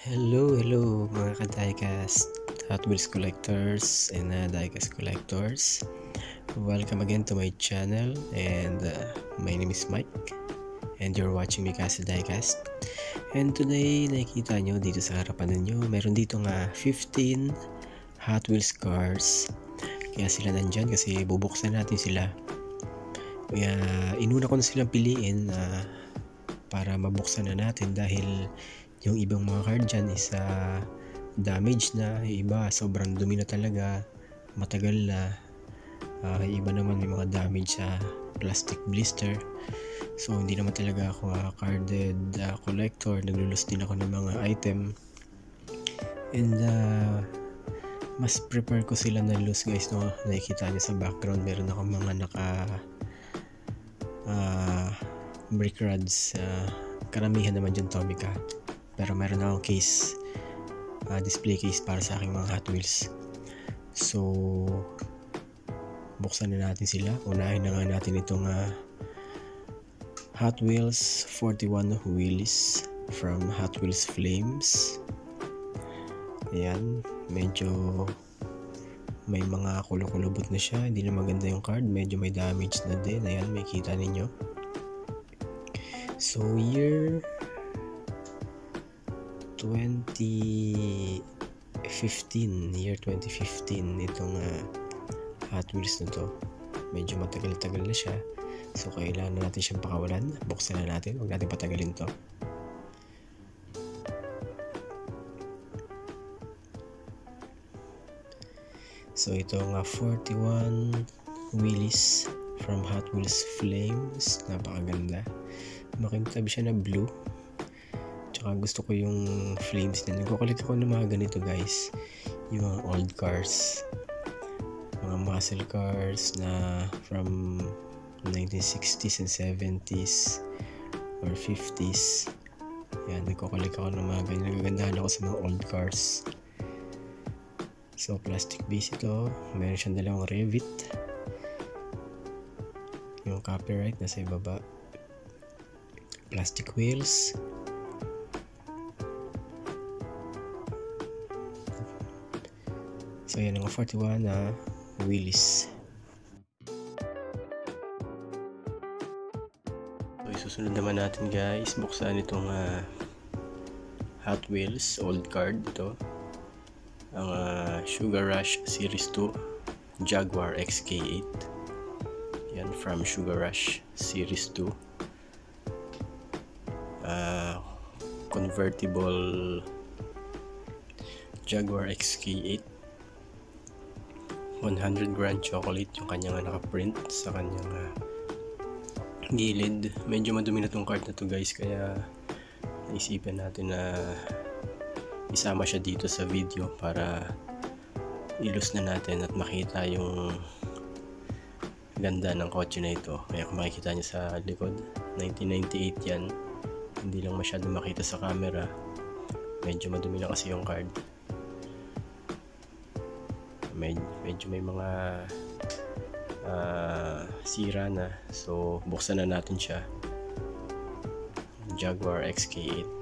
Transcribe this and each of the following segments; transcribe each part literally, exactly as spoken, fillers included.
Hello, hello mga ka-Diecast, Hot Wheels collectors and uh, Diecast collectors. Welcome again to my channel, and uh, my name is Mike and you're watching Micasa Diecast. And today, nakikita nyo dito sa harapan ninyo, meron dito nga fifteen Hot Wheels cars. Kaya sila nandyan kasi bubuksan natin sila. Kaya inuna ko na silang piliin uh, para mabuksan na natin dahil yung ibang mga card dyan is uh, damaged na, yung iba sobrang dumi na talaga, matagal na, uh, yung iba naman may mga damage sa uh, plastic blister. So hindi naman talaga ako uh, carded uh, collector, naglulus din ako ng mga item, and uh, mas prepare ko sila na loose guys, no? Nakikita nyo sa background meron ako mga naka uh, brick rods, uh, karamihan naman dyan Tomica. Pero meron akong case, uh, display case para sa aking mga Hot Wheels. So, buksan na natin sila. Unahin na nga natin itong uh, Hot Wheels forty-one wheels from Hot Wheels Flames. Ayan, medyo may mga kulo-kulubot na siya. Hindi na maganda yung card. Medyo may damage na din. Ayan, may kita ninyo. So, year twenty fifteen, year twenty fifteen itong uh, Hot Wheels na to. Medyo matagal-tagal na siya, so kailangan na natin siyang pakawalan. Buksan na natin, huwag natin patagalin to. So itong uh, forty-one wheelies from Hot Wheels Flames, napakaganda, makintab siya na blue. Tsaka gusto ko yung flames na nagko-collect ako ng mga ganito guys, yung mga old cars, mga muscle cars na from nineteen sixties and seventies or fifties. Yan, nagko-collect ako ng mga ganyan, nagagandahan ako sa mga old cars. So plastic base ito, meron siyang dalawang rivet, yung copyright nasa ibaba, plastic wheels. So yan ang forty-one na uh, wheelies. So isusunod naman natin guys, buksan itong uh, Hot Wheels old card. Ito ang uh, Sugar Rush Series two Jaguar X K eight. Yan from Sugar Rush Series two, uh, convertible Jaguar X K eight. one hundred grand chocolate yung kanyang nakaprint sa kanyang uh, gilid. Medyo madumi na tong card na to guys, kaya naisipan natin na isama siya dito sa video para ilus na natin at makita yung ganda ng kotse na ito. Kaya kung makikita nyo sa likod, nineteen ninety-eight yan, hindi lang masyado makita sa camera, medyo madumi na kasi yung card. Medyo, medyo may mga uh, sira na. So buksan na natin siya. Jaguar X K eight.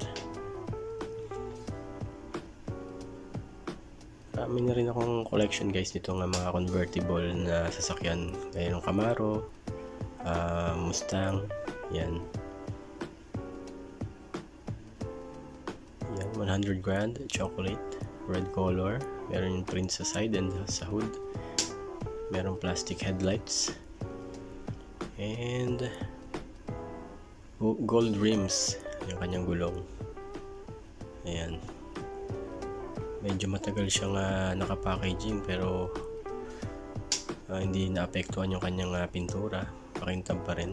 Marami na rin akong collection guys nito ng mga convertible na sasakyan, gaya ng Camaro, uh, Mustang. Yan, yan one hundred grand chocolate, red color. Meron yung print sa side and sa hood. Meron plastic headlights and gold rims yung kanyang gulong. Ayan, medyo matagal siyang uh, naka-packaging pero uh, hindi naapektuhan yung kanyang uh, pintura, pakintab pa rin.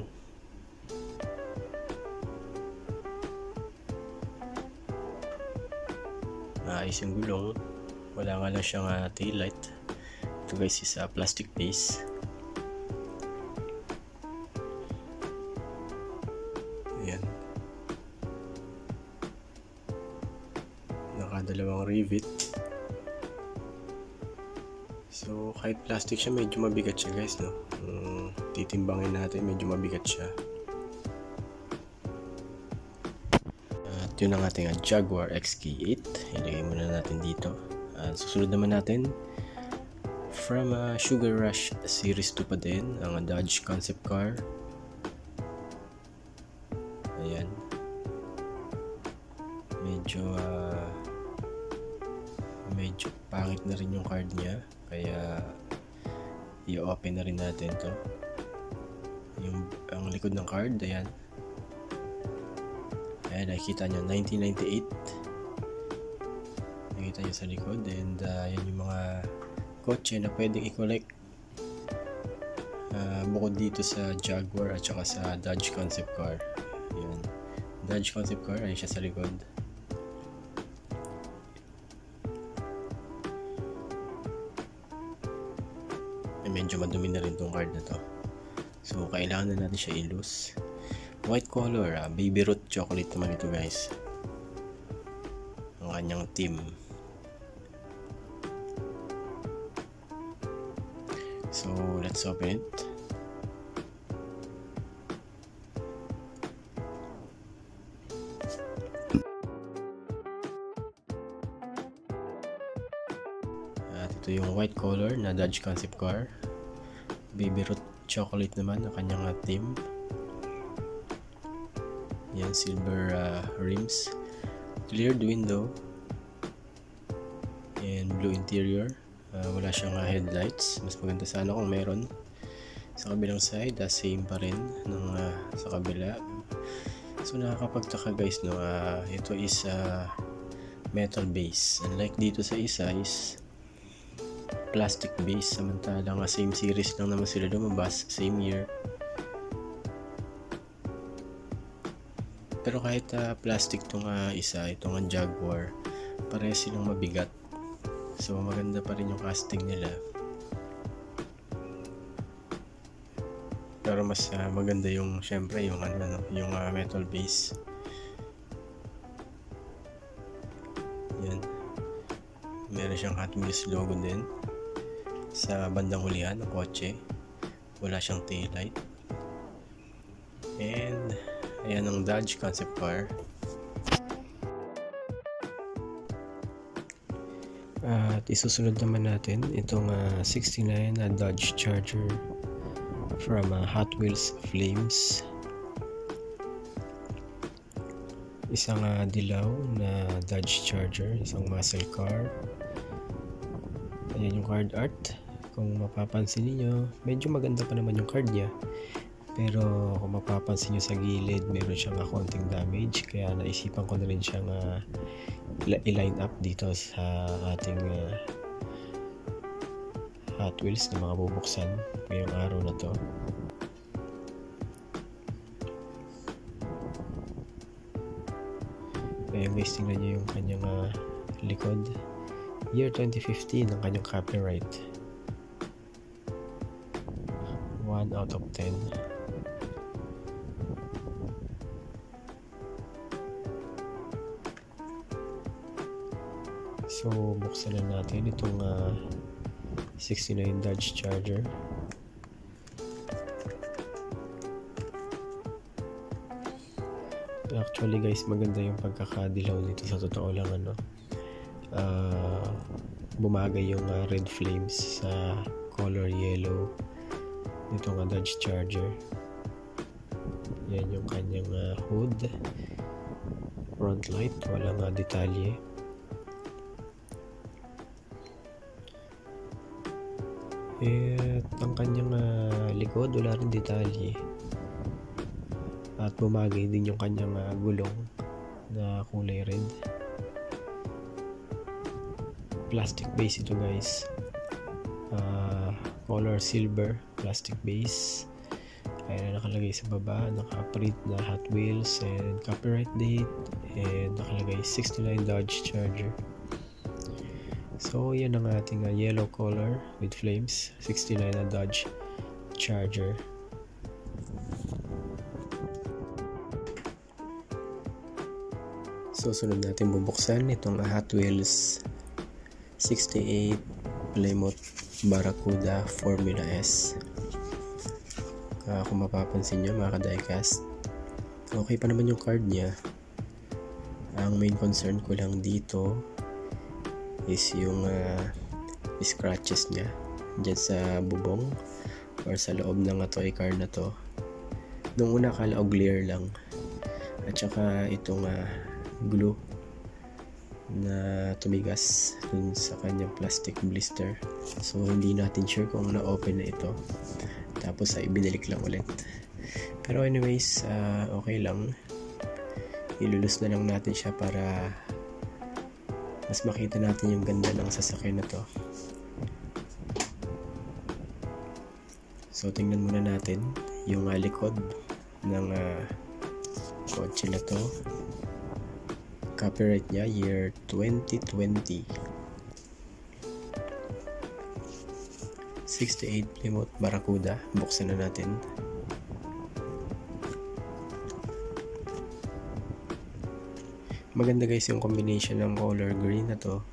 Maayos yung gulong, wala nga lang siyang uh, tail light. Ito guys is uh, plastic base. Ayan, nakadalawang rivet. So kahit plastic siya, medyo mabigat siya guys, no? Kung titimbangin natin, medyo mabigat siya. At Ito yung ang ating Jaguar X K eight. Ilagay muna natin dito. At susunod naman natin from uh, Sugar Rush Series two pa din, ang Dodge Concept Car. Ayan. Medyo uh, medyo pangit na rin yung card niya, kaya i-open na rin natin to. Yung ang likod ng card, ayan. Ayan, nakikita nyo, nineteen ninety-eight. Nakikita nyo sa likod, and uh, yan yung mga kotse na pwedeng i-collect uh, bukod dito sa Jaguar at saka sa Dodge Concept Car. Ayan. Dodge Concept Car, ayan siya sa likod. Ay, medyo madumi na rin tong card na to, so kailangan na natin siya i-loose. White color, ah, baby root chocolate naman ito guys, ang kanyang team. So let's open it. At ito yung white color na Dodge Concept Car. Baby root chocolate naman ang kanyang theme. Yan, silver uh, rims, cleared window, and blue interior. Uh, wala siyang uh, headlights. Mas maganda sana kung meron. Sa kabilang side, uh, same pa rin ng, uh, sa kabila. So nakakapagtaka guys, no? Uh, ito is uh, metal base. Unlike dito sa isa is plastic base. Samantalang uh, same series lang naman sila lumabas, same year. Pero kahit uh, plastic itong uh, isa, itong uh, Jaguar, pare silang mabigat. So maganda pa rin yung casting nila, pero mas uh, maganda yung syempre yung ano, yung uh, metal base. Yan, meron siyang Hot Wheels logo din sa bandang hulihan ng kotse. Wala siyang taillight. And ayan ang Dodge Concept Car. At isusunod naman natin itong uh, sixty-nine na uh, Dodge Charger from uh, Hot Wheels Flames. Isang uh, dilaw na Dodge Charger, isang muscle car. Ayan yung card art. Kung mapapansin niyo, medyo maganda pa naman yung card niya. Pero kung mapapansin niyo sa gilid, meron siyang uh, konting damage. Kaya naisipan ko na rin siyang uh, i-line up dito sa ating uh, Hot Wheels na mga bubuksan ngayong araw na to. Kaya guys, tingnan nyo yung kanyang uh, likod. Year twenty fifteen ang kanyang copyright. One out of ten. So buksan na natin itong uh, sixty-nine Dodge Charger. Actually guys, maganda yung pagkakadilaw nito. Sa totoo lang, ano, uh, bumagay yung uh, red flames sa color yellow nitong uh, Dodge Charger. Yan yung kanyang uh, hood, front light, walang uh, detalye. At ang kanyang uh, likod, wala rin detalye. At bumagay din yung kanyang uh, gulong na kulay red. Plastic base ito guys. Uh, color silver, plastic base. Ayan na nakalagay sa baba, naka-print na Hot Wheels and copyright date. And nakalagay sixty-nine Dodge Charger. So yan ang ating uh, yellow color with flames, sixty-nine na uh, Dodge Charger. So sunod natin bubuksan itong uh, Hot Wheels sixty-eight Plymouth Barracuda Formula S. Uh, kung mapapansin nyo mga ka-diecast, okay pa naman yung card niya. ang main concern ko lang dito is yung uh, scratches niya dyan sa bubong or sa loob ng toy car na to. Nung una kala clear lang, at saka itong uh, glue na tumigas dun sa kanyang plastic blister, so hindi natin sure kung na-open na ito, tapos ay ibinalik lang ulit. Pero anyways, uh, okay lang, ilulus na lang natin siya para mas makita natin yung ganda ng sasakyan na to. So tingnan muna natin yung uh, likod ng uh, kotse na to. Copyright niya year twenty twenty, sixty-eight Plymouth Barracuda. Buksan na natin. Maganda guys yung combination ng color green na to,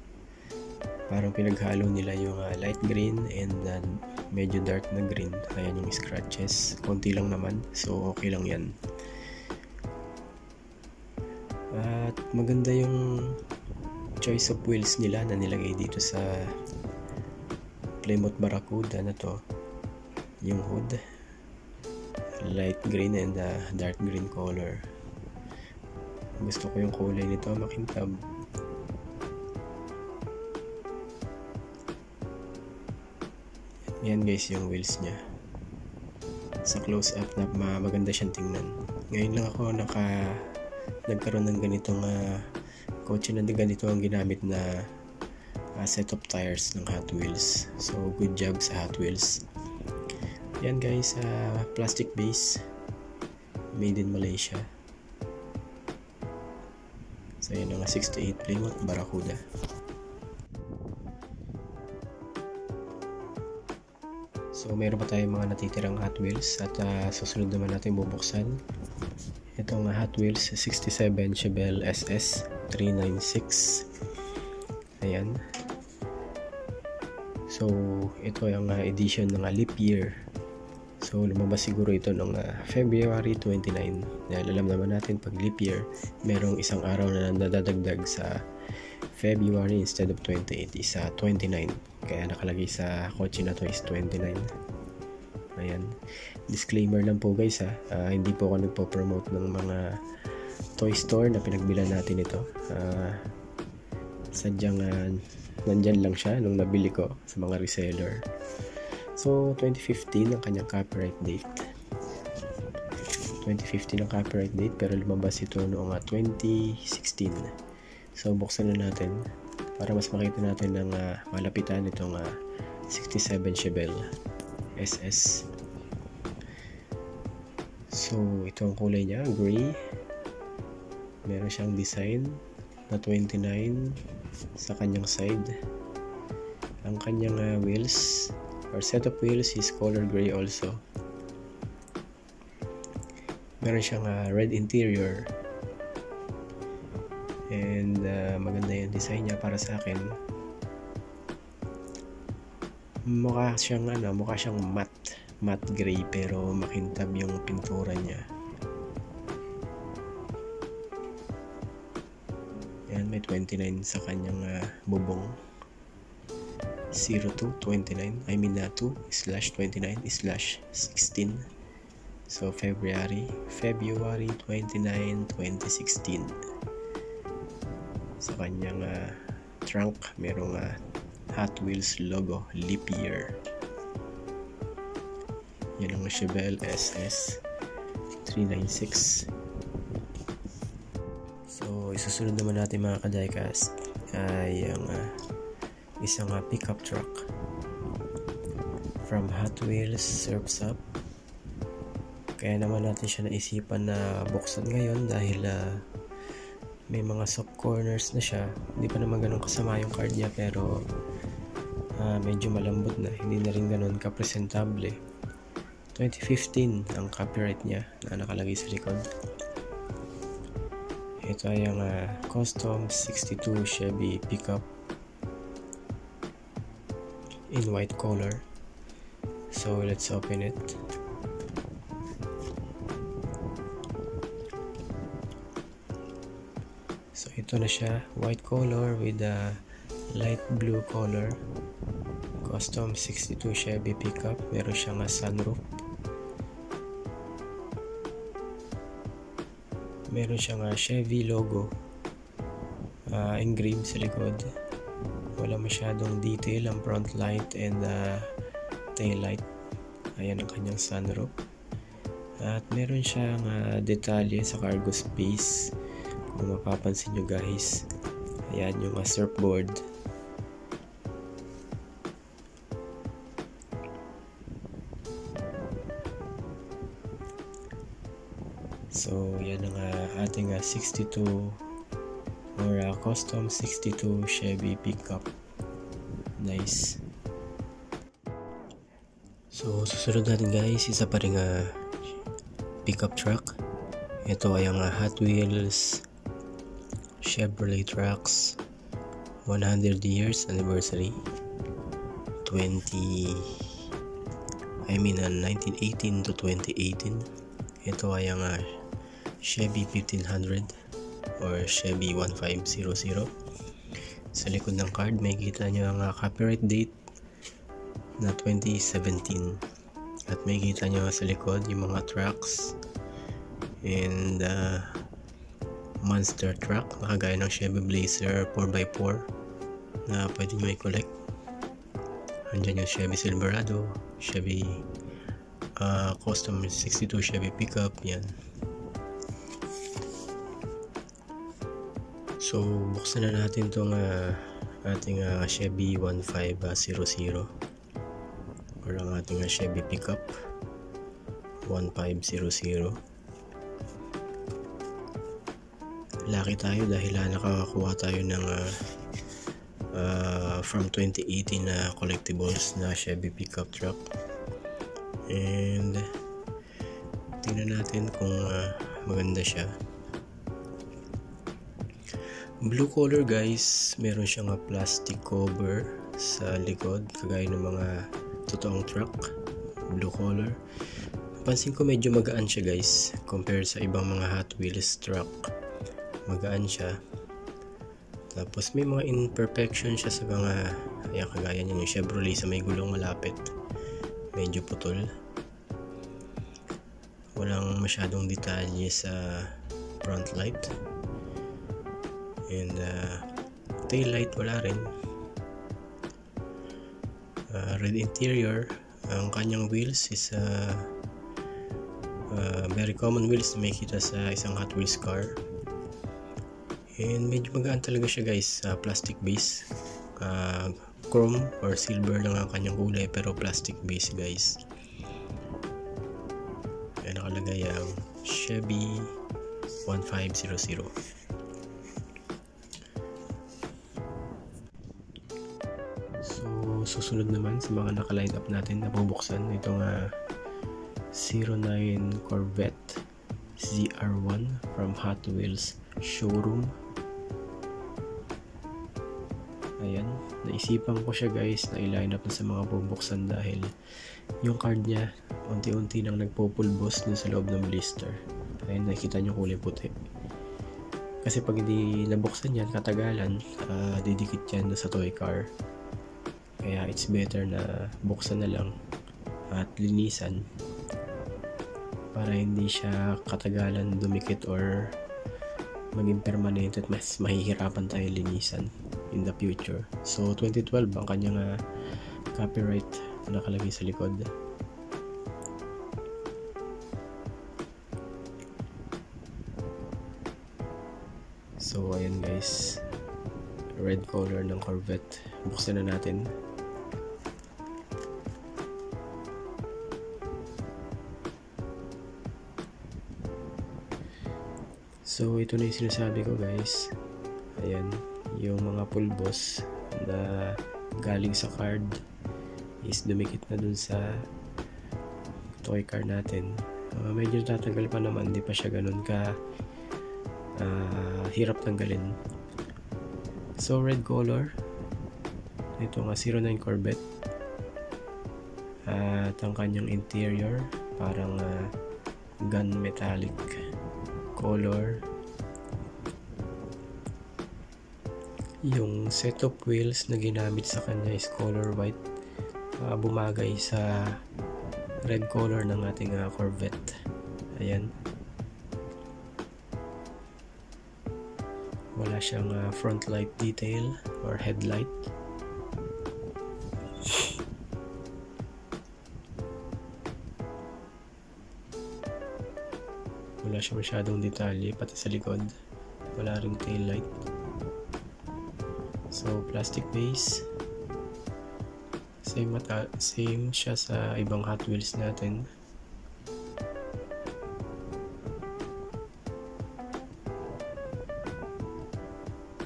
parang pinaghalo nila yung uh, light green and uh, medyo dark na green. Ayan yung scratches, konti lang naman, so okay lang yan. At maganda yung choice of wheels nila na nilagay dito sa Plymouth Barracuda na to. Yung hood, light green and uh, dark green color. Gusto ko yung kulay nito, makintab. Yan guys yung wheels niya. Sa close up na maganda siyang tingnan. Ngayon lang ako naka nagkaroon ng ganitong uh, kotse na ganito ang ginamit na uh, set of tires ng Hot Wheels, so good job sa Hot Wheels. Yan guys, uh, plastic base, made in Malaysia. So yun ang sixty-eight Plymouth Barracuda. So meron pa tayong mga natitirang Hot Wheels at uh, susunod naman natin bubuksan itong Hot Wheels sixty-seven Chevelle S S three ninety-six. Ayan. So ito yung uh, edition ng uh, leap year. So lumabas siguro ito ng uh, February twenty-ninth. Dahil alam naman natin pag leap year, merong isang araw na nadadagdag sa February instead of twenty-eight is uh, twenty-nine. Kaya nakalagay sa kotse na to is twenty-nine. Ayan. Disclaimer lang po guys ha, uh, hindi po ako nagpo-promote ng mga toy store na pinagbilan natin ito. Uh, sadyang uh, nandyan lang siya nung nabili ko sa mga reseller. So twenty fifteen ang kanyang copyright date. twenty fifteen ang copyright date pero lumabas ito noong twenty sixteen. So buksan na natin para mas makita natin ng uh, malapitan itong uh, sixty-seven Chevelle S S. So ito ang kulay niya, gray. Meron siyang design na twenty-nine sa kanyang side. Ang kanyang uh, wheels or set of wheels is color gray also. Meron siyang uh, red interior. And uh, maganda yung design niya para sa akin. Mukha siyang ano, mukha siyang matte, matte gray pero makintab yung pintura niya. Yan, may twenty-nine sa kanyang uh, bubong. zero two twenty-nine, I mean uh, two slash twenty-nine slash sixteen. So February, February twenty-ninth, twenty sixteen. Sa kanyang uh, trunk, merong uh, Hot Wheels logo, leap year. Yan ang Chevelle S S three ninety-six. So isusunod naman natin mga ka-diecast ay ang uh, isang uh, pickup truck from Hot Wheels Surf's Up. Kaya naman natin siya naisipan na buksan ngayon dahil uh, may mga soft corners na siya. Hindi pa naman ganun kasama yung card niya pero Uh, medyo malambot na, hindi na rin ganun ka-presentable. twenty fifteen ang copyright niya na nakalagay sa likod. Ito ay ang uh, Custom sixty-two Chevy Pickup in white color. So let's open it. So ito na siya, white color with a light blue color, custom sixty-two Chevy pickup. Meron siyang sunroof, meron siyang Chevy logo uh, engraved sa likod. Wala masyadong detail ang front light and uh, tail light. Ayan ang kanyang sunroof. At meron siyang uh, detalye sa cargo space. Kung mapapansin nyo guys, ayan yung uh, surfboard. So yan ang uh, ating uh, sixty-two or uh, custom sixty-two Chevy pickup. Nice. So susunod natin guys, isa pa rin uh, pickup truck. Ito ay ang uh, Hot Wheels Chevrolet Trucks one hundred years anniversary, twenty I mean uh, nineteen eighteen to twenty eighteen. Ito ay ang uh, Chevy fifteen hundred or Chevy fifteen hundred. Sa likod ng card makikita nyo ang uh, copyright date na twenty seventeen. At makikita nyo sa likod yung mga trucks and uh, monster truck na kagaya ng Chevy Blazer four by four na pwede nyo i-collect. Andyan yung Chevy Silverado, Chevy uh, custom sixty-two Chevy pickup. Yan. So buksan na natin itong uh, ating uh, Chevy fifteen hundred or ang ating Chevy pickup fifteen hundred. Laki tayo dahil nakakuha tayo ng uh, uh, from twenty eighteen na uh, collectibles na Chevy pickup truck. And tingnan natin kung uh, maganda siya. Blue color guys, meron siyang uh, plastic cover sa likod kagaya ng mga totoong truck, blue color. Pansin ko medyo magaan siya guys compare sa ibang mga Hot Wheels truck. Magaan siya, tapos may mga imperfection siya sa mga ayan, kagaya niya yung Chevrolet sa may gulong malapit, medyo putol. Walang masyadong detalye sa front light and uh, tail light wala rin. Uh, red interior. Ang kanyang wheels is uh, uh, very common wheels na makikita sa isang Hot Wheels car. And medyo magaan talaga siya guys, uh, plastic base, uh, chrome or silver lang ang kanyang kulay pero plastic base guys. Ayan nakalagay ang Chevy fifteen hundred. Susunod naman sa mga naka-line up natin na bubuksan, itong uh, zero nine Corvette Z R one from Hot Wheels showroom. Ayan, naisipan ko siya guys na i-line up na sa mga bubuksan dahil yung card niya unti-unti nang nagpupulbos dun sa loob ng blister. Ayan, nakita nyo kulay puti. Kasi pag hindi nabuksan yan, katagalan, uh, didikit yan sa toy car. Kaya it's better na buksan na lang at linisan para hindi siya katagalan dumikit or maging permanent at mas mahihirapan tayo linisan in the future. So twenty twelve ang kanyang uh, copyright na nakalagay sa likod. So ayan guys, red color ng Corvette. Buksan na natin. So ito na yung sinasabi ko guys. Ayan, yung mga pulbos na galing sa card is dumikit na dun sa toy car natin. Uh, medyo tatagal pa naman, di pa siya ganun ka uh, hirap tanggalin. So red color, ito nga zero nine Corvette. Uh, at ang kanyang interior parang uh, gun metallic color Yung set of wheels na ginamit sa kanya is color white, uh, bumagay sa red color ng ating uh, Corvette. Ayan, wala siyang uh, front light detail or headlight. Wala siyang masyadong detalye pati sa likod, wala ring tail light. So plastic base, same, mata, same siya sa ibang Hot Wheels natin.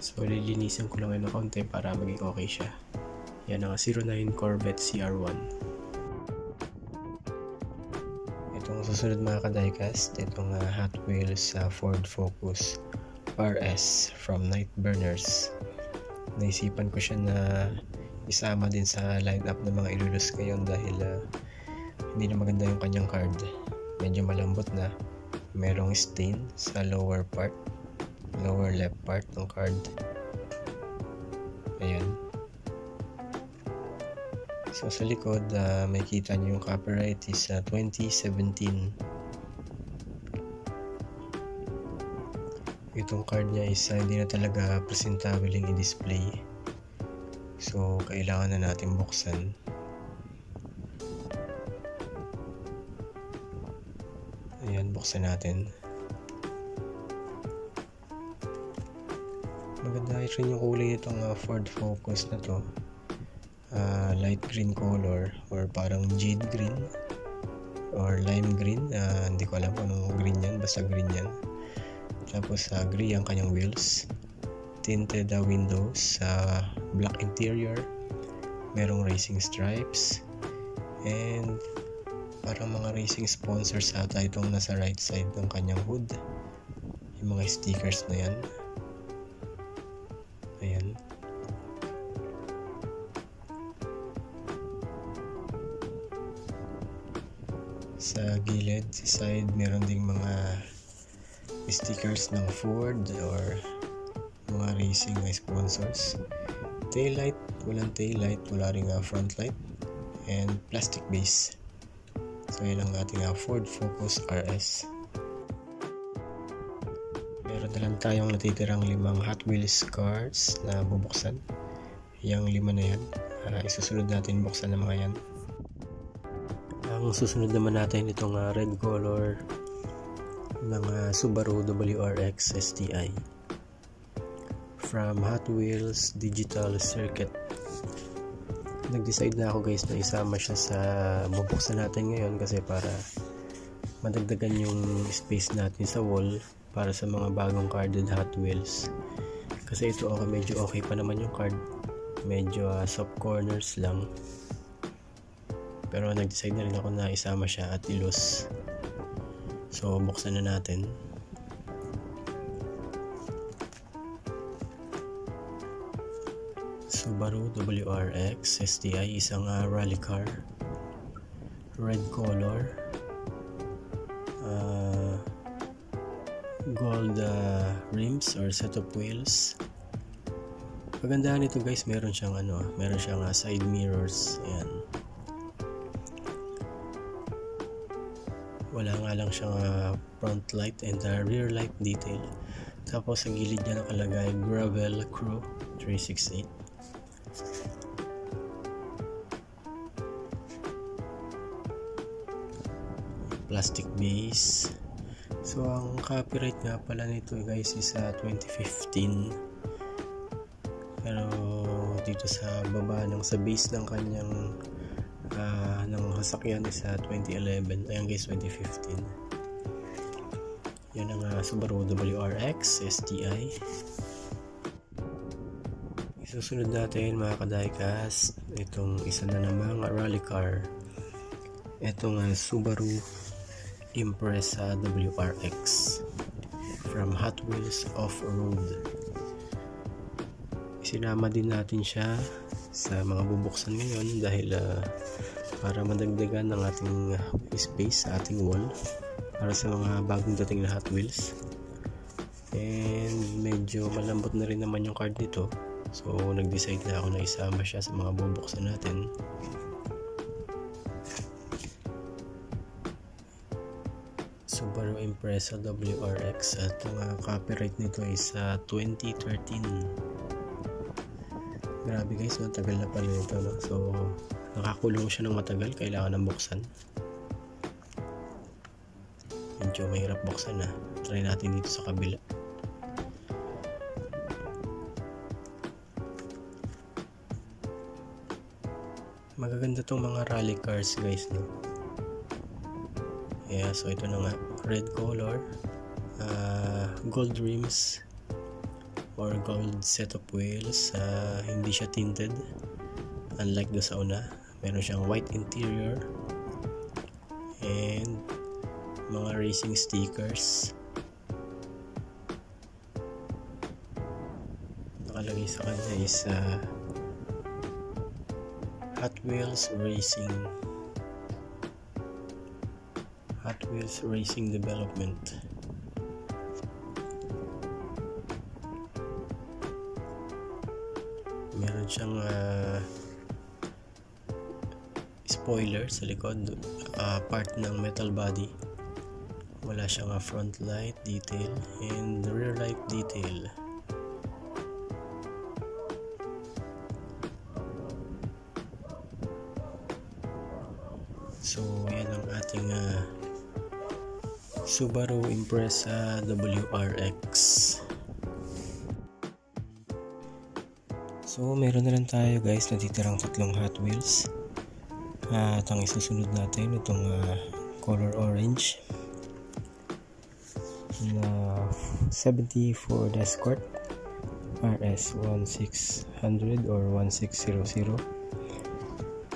So lilinisan ko lang ng konti para maging okay siya. Yan ang zero nine Corvette Z R one. Itong susunod mga ka-diecast, itong uh, Hot Wheels uh, Ford Focus R S from Nightburners. Naisipan ko siya na isama din sa lineup ng mga ilulus ngayon dahil uh, hindi na maganda yung kanyang card. Medyo malambot na, merong stain sa lower part, lower left part ng card. Ayan. So sa likod, uh, may kita nyo yung copyright is uh, twenty seventeen. Itong card niya is uh, hindi na talaga presentabling i-display, so kailangan na natin buksan. Ayan, buksan natin. Maganda rin yung kulay itong uh, Ford Focus na to, uh, light green color or parang jade green or lime green, uh, hindi ko alam kung anong green yan, basta green yan. Tapos uh, gray ang kanyang wheels, tinted uh, windows, uh, black interior, merong racing stripes, and parang mga racing sponsors ata itong nasa right side ng kanyang hood, yung mga stickers na yan. Ayan, sa gilid, sa side, meron ding mga stickers ng Ford or mga racing sponsors. Taillight, walang taillight, wala rin uh, front light, and plastic base. So yun ang ating uh, Ford Focus R S. Meron na lang tayong natitirang limang Hot Wheels cars na bubuksan. Yung lima na yan, uh, isusunod natin buksan ng mga yan. Ang susunod naman natin itong uh, red color ng uh, Subaru W R X S T I from Hot Wheels Digital Circuit. Nag-decide na ako guys na isama siya sa bubuksan natin ngayon kasi para madagdagan yung space natin sa wall para sa mga bagong carded Hot Wheels. Kasi ito okay, medyo okay pa naman yung card, medyo uh, soft corners lang, pero nag-decide na rin ako na isama siya at ilus. So buksan na natin. Subaru W R X S T I, isang uh, rally car, red color, uh, gold uh, rims or set of wheels. Pagandahan nito guys, meron siyang ano, meron siyang uh, side mirrors. Ayan. Wala nga lang siyang uh, front light and uh, rear light detail. Tapos sa gilid niya nakalagay Gravel Crew three sixty-eight. Plastic base. So ang copyright nga pala nito guys is uh, twenty fifteen. Pero dito sa baba ng sa base ng kanyang Uh, ng sasakyan sa twenty eleven. Ayan guys, twenty fifteen. Yan ang uh, Subaru W R X S T I. Isusunod natin mga ka-diecast itong isa na namang rally car, itong uh, Subaru Impreza W R X from Hot Wheels Off Road. Isinama din natin siya sa mga bubuksan ngayon dahil uh, para madagdagan ng ating space sa ating wall para sa mga bagong dating na Hot Wheels. And medyo malambot na rin naman yung card nito, So nag-decide na ako na isama siya sa mga bubuksan natin. Subaru Impreza W R X at ang uh, copyright nito is uh, twenty thirteen. Grabe guys, matagal na pala nito, no? So nakakulong siya ng matagal, kailangan ng buksan. Medyo mahirap buksan na. Try natin dito sa kabila. Magaganda tong mga rally cars guys, no? Yeah, so ito na nga, red color, uh, gold rims or gold set of wheels, uh, hindi siya tinted unlike do sa una. Meron siyang white interior and mga racing stickers nakalagay sa kanya is uh, Hot Wheels Racing Hot Wheels Racing Development. Meron siyang uh, spoiler sa likod, uh, part ng metal body. Wala siyang uh, front light detail and rear light detail. So yan ang ating uh, Subaru Impreza W R X. So meron na lang tayo guys, natitirang tatlong Hot Wheels. Uh, at ang isusunod natin itong uh, color orange na seventy Ford Escort R S sixteen hundred or sixteen hundred,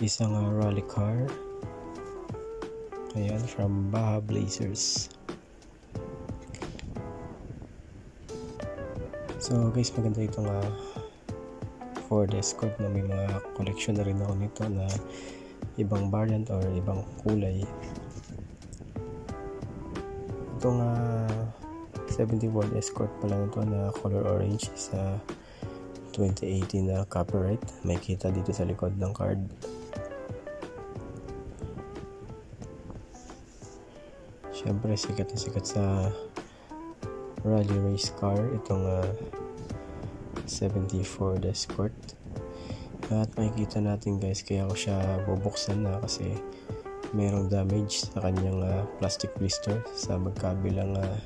isang uh, rally car. Ayan, from Baja Blazers. So guys, maganda itong uh, Ford Escort na may mga collection na rin ako nito na ibang variant or ibang kulay. Itong uh, seventy Ford Escort pala nito na color orange sa twenty eighteen na uh, copyright. May kita dito sa likod ng card. Siyempre sikat na sikat sa rally race car itong uh, seventy Ford Escort. At makikita natin guys, kaya ako siya bubuksan na kasi mayroong damage sa kanyang uh, plastic blister sa magkabilang uh,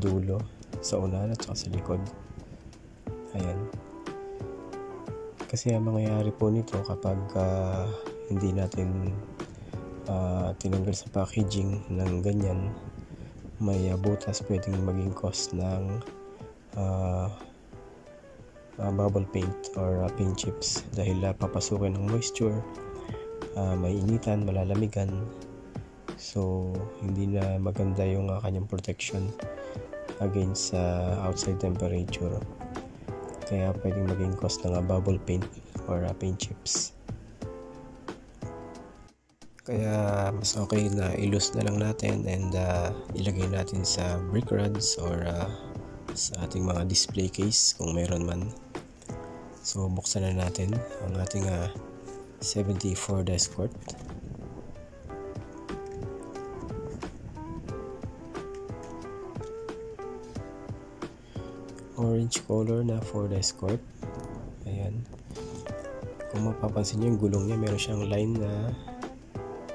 dulo, sa unahan at sa likod. Ayan, kasi ang mangyayari po nito kapag uh, hindi natin Uh, tinanggal sa packaging ng ganyan, may uh, butas, pwedeng maging cause ng uh, uh, bubble paint or uh, paint chips dahil uh, papasukin ng moisture, uh, may initan, malalamigan, so hindi na maganda yung uh, kanyang protection against uh, outside temperature, kaya pwedeng maging cause ng uh, bubble paint or uh, paint chips. Kaya mas okay na ilus na lang natin and uh, ilagay natin sa brick rods or uh, sa ating mga display case kung meron man. So buksan na natin ang ating uh, seventy Ford Escort. Orange color na Ford Escort. Ayan, kung mapapansin nyo yung gulong niya, meron siyang line na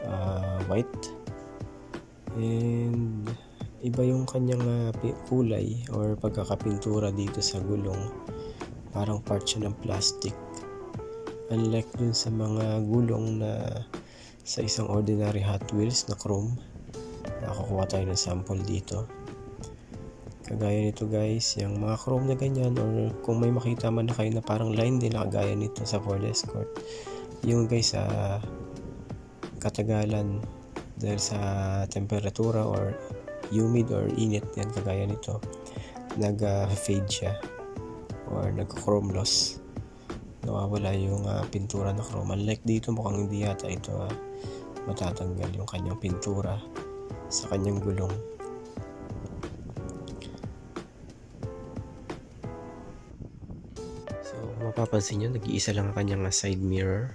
Uh, white and iba yung kanyang uh, kulay or pagkakapintura dito sa gulong, parang part siya ng plastic unlike dun sa mga gulong na sa isang ordinary Hot Wheels na chrome. Nakakuha tayo ng sample dito kagaya nito guys, yung mga chrome na ganyan, or kung may makita man na kayo na parang line din na kagaya nito sa Ford Escort, yung guys ah uh, katagalan dahil sa temperatura or humid or init yan kagaya nito, nag-fade siya or nag-chrome loss, nawawala yung uh, pintura na chrome. Unlike dito, mukhang hindi yata ito uh, matatanggal yung kanyang pintura sa kanyang gulong. So, mapapansin nyo, nag-iisa lang ang kanyang side mirror.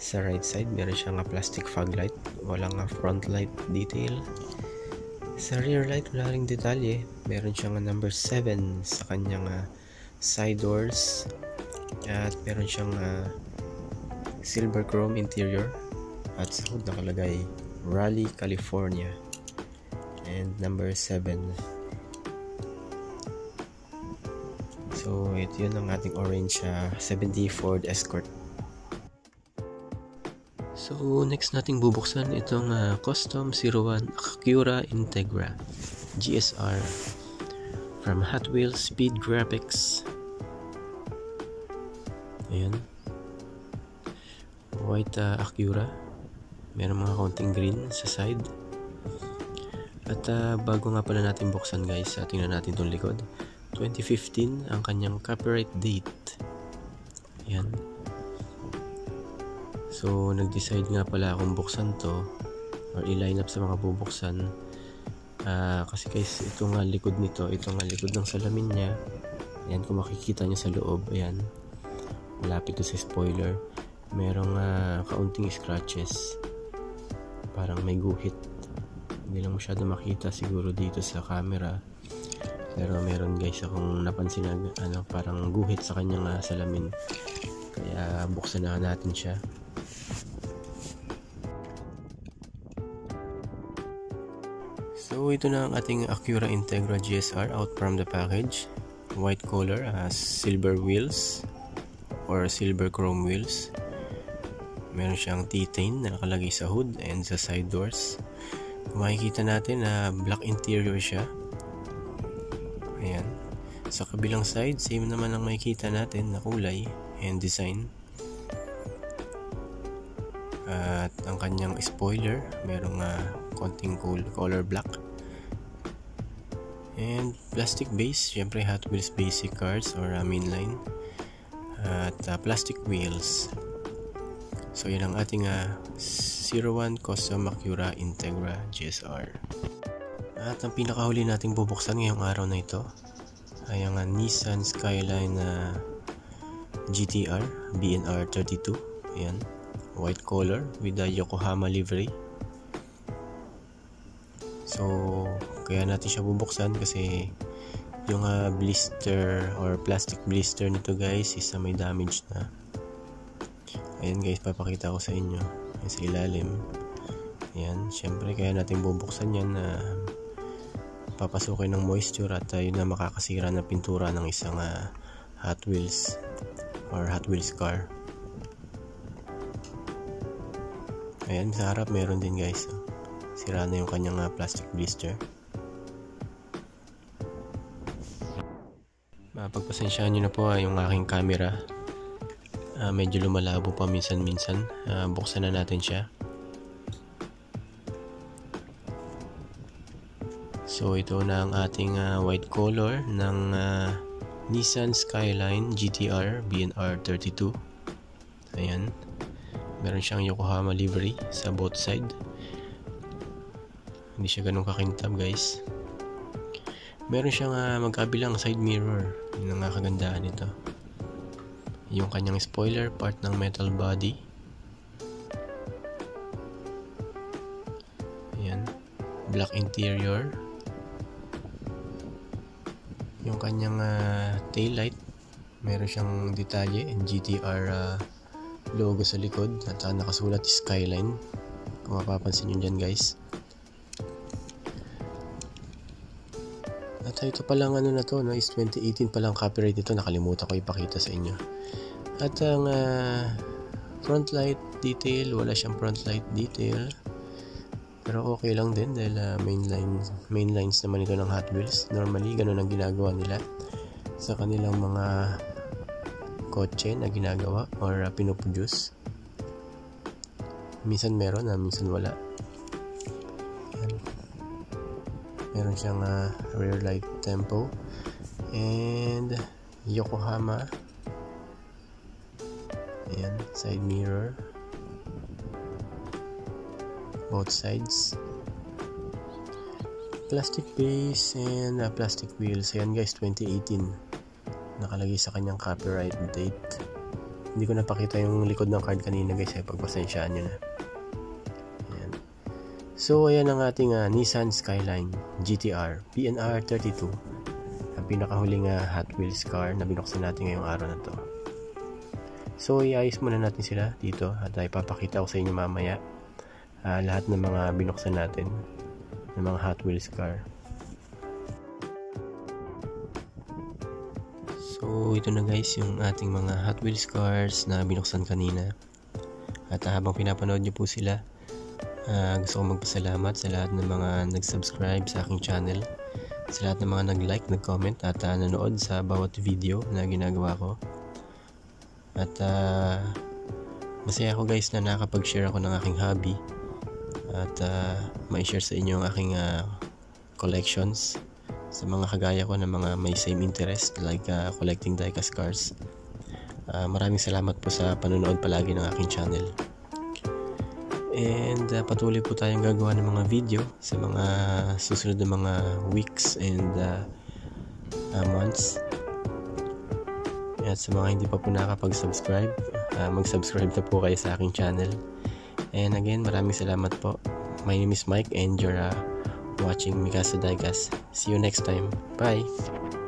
Sa right side, meron siyang plastic fog light. Walang front light detail. Sa rear light, wala ring detalye. Meron siyang number seven sa kanyang uh, side doors. At meron siyang uh, silver chrome interior. At sa hood nakalagay, Raleigh, California. And number seven. So, ito yun ang ating orange uh, seventy Ford Escort. So, next nating bubuksan itong uh, Custom zero one Acura Integra G S R from Hot Wheels Speed Graphics. Ayan. White uh, Acura. Meron mga konting green sa side. At uh, bago nga pala natin buksan guys, uh, tingnan natin itong likod. twenty fifteen ang kanyang copyright date. Ayan. So, nag-decide nga pala akong buksan to or i-line up sa mga bubuksan. Uh, kasi guys, ito nga likod nito, ito nga likod ng salamin niya. Ayan, kung makikita niyo sa loob, ayan. Malapit to sa spoiler. Merong uh, kaunting scratches. Parang may guhit. Hindi lang masyado makita siguro dito sa camera. Pero meron guys akong napansin na ano, parang guhit sa kanyang uh, salamin. Kaya buksan na natin siya. So ito na ang ating Acura Integra G S R out from the package. White color, uh, silver wheels or silver chrome wheels. Meron siyang T-Tain na nakalagay sa hood and sa side doors. Kung makikita natin na uh, black interior siya. Ayan. Sa kabilang side, same naman ang makikita natin na kulay and design. At ang kanyang spoiler, merong uh, konting cool color black. And plastic base, syempre Hot Wheels basic cars or uh, mainline. At uh, plastic wheels. So yan ang ating uh, zero one Custom Acura Integra G S R. At ang pinakahuli nating bubuksan ngayong araw na ito ay ang uh, Nissan Skyline uh, G T R B N R thirty-two. Ayan, white color with the Yokohama livery. So, kaya natin siya bubuksan kasi yung uh, blister or plastic blister nito guys is uh, may damage na. Ayan guys, papakita ko sa inyo. Ayan, sa ilalim. Ayan, syempre kaya natin bubuksan yan na uh, papasukin ng moisture at uh, yun na makakasira na pintura ng isang uh, Hot Wheels or Hot Wheels car. Ayan, sa harap meron din guys, sira na yung kanyang uh, plastic blister. Mapagpasensyaan nyo na po uh, yung aking camera, uh, medyo lumalabo pa minsan-minsan. Uh, buksan na natin siya. So ito na ang ating uh, white color ng uh, Nissan Skyline G T R B N R thirty-two. Ayan. Meron siyang Yokohama livery sa both side. Hindi siya ganun kakintab guys. Meron siyang uh, magkabilang side mirror. Yun ang kagandaan nito. Yung kanyang spoiler, part ng metal body. Ayan. Black interior. Yung kanyang uh, taillight, meron siyang detalye and G T R uh, logo sa likod at uh, nakasulat Skyline. Kung mapapansin nyo dyan guys. At uh, ito palang ano na to, no, is twenty eighteen palang copyright nito, nakalimutan ko ipakita sa inyo. At ang uh, front light detail, wala siyang front light detail. Pero okay lang din dahil uh, mainline, mainlines naman ito ng Hot Wheels. Normally, ganun ang ginagawa nila sa kanilang mga kotse na ginagawa or uh, pinuproduce. Minsan meron, uh, minsan wala. Ayan. Meron siyang uh, rear light tempo and Yokohama. Ayan, side mirror. Both sides, plastic base and uh, plastic wheels. Ayan guys, twenty eighteen nakalagay sa kanyang copyright date. Hindi ko napakita yung likod ng card kanina guys, eh, pagpasensyaan nyo na. Ayan. So ayan ang ating uh, Nissan Skyline G T R B N R thirty-two, ang pinakahuling uh, Hot Wheels car na binuksan natin ngayong araw na to. So iayos muna natin sila dito at ipapakita ko sa inyo mamaya uh, lahat ng mga binuksan natin ng mga Hot Wheels car. So ito na guys yung ating mga Hot Wheels cars na binuksan kanina. At habang pinapanood nyo po sila, uh, gusto ko magpasalamat sa lahat ng mga nag-subscribe sa aking channel, sa lahat ng mga nag-like, nag-comment at uh, nanood sa bawat video na ginagawa ko. At uh, masaya ako guys na nakapag-share ako ng aking hobby at uh, ma-share sa inyo ang aking uh, collections sa mga kagaya ko na mga may same interest like uh, collecting diecast cars. Uh, maraming salamat po sa panonood palagi ng aking channel. And uh, patuloy po tayong gagawa ng mga video sa mga susunod na mga weeks and uh, uh, months. At sa mga hindi pa po nakapag-subscribe, uh, mag-subscribe na po kayo sa aking channel. And again, maraming salamat po. My name is Mike and you're uh, watching Micasa Diecast. See you next time. Bye!